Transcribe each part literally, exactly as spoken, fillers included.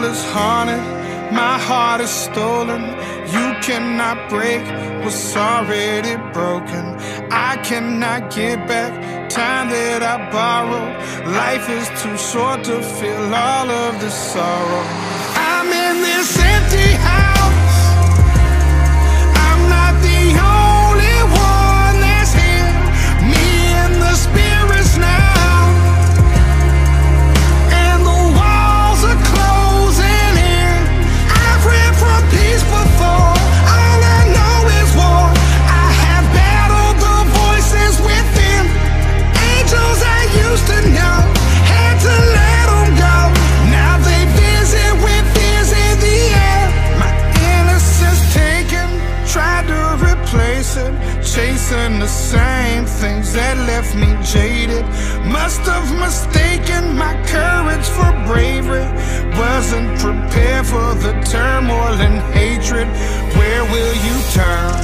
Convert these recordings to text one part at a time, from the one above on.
soul is haunted, my heart is stolen. You cannot break what's already broken. I cannot get back time that I borrowed. Life is too short to feel all of this sorrow. I'm in this empty house. I'm not the only one that's here. Me and the spirits now. Chasing the same things that left me jaded. Must have mistaken my courage for bravery. Wasn't prepared for the turmoil and hatred. Where will you turn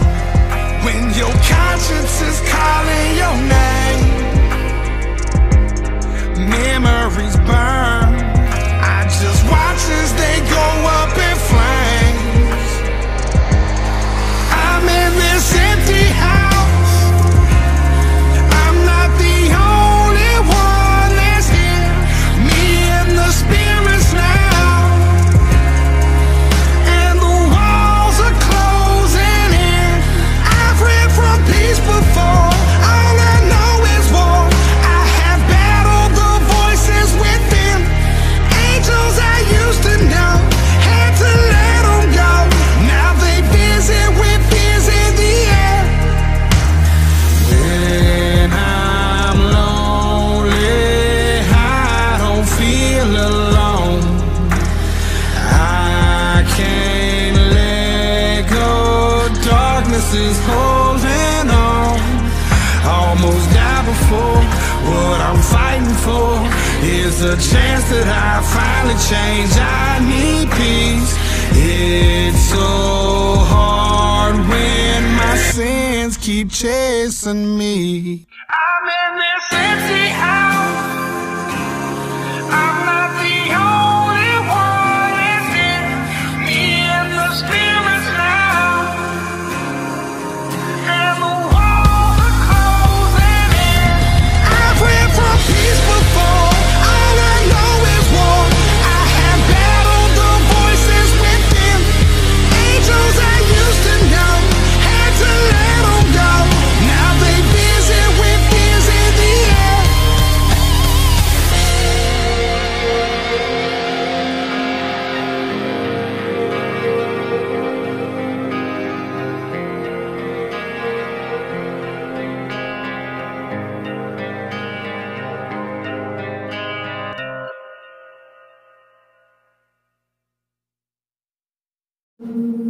when your conscience is calling your name? Memories burn, I just watch as they go up in flames. I'm in this empty house. Is holding on. Almost died before. What I'm fighting for is a chance that I finally change. I need peace. It's so hard when my sins keep chasing me. I'm in this empty house. I'm not the only one that's here. Me and the spirits now. Thank you.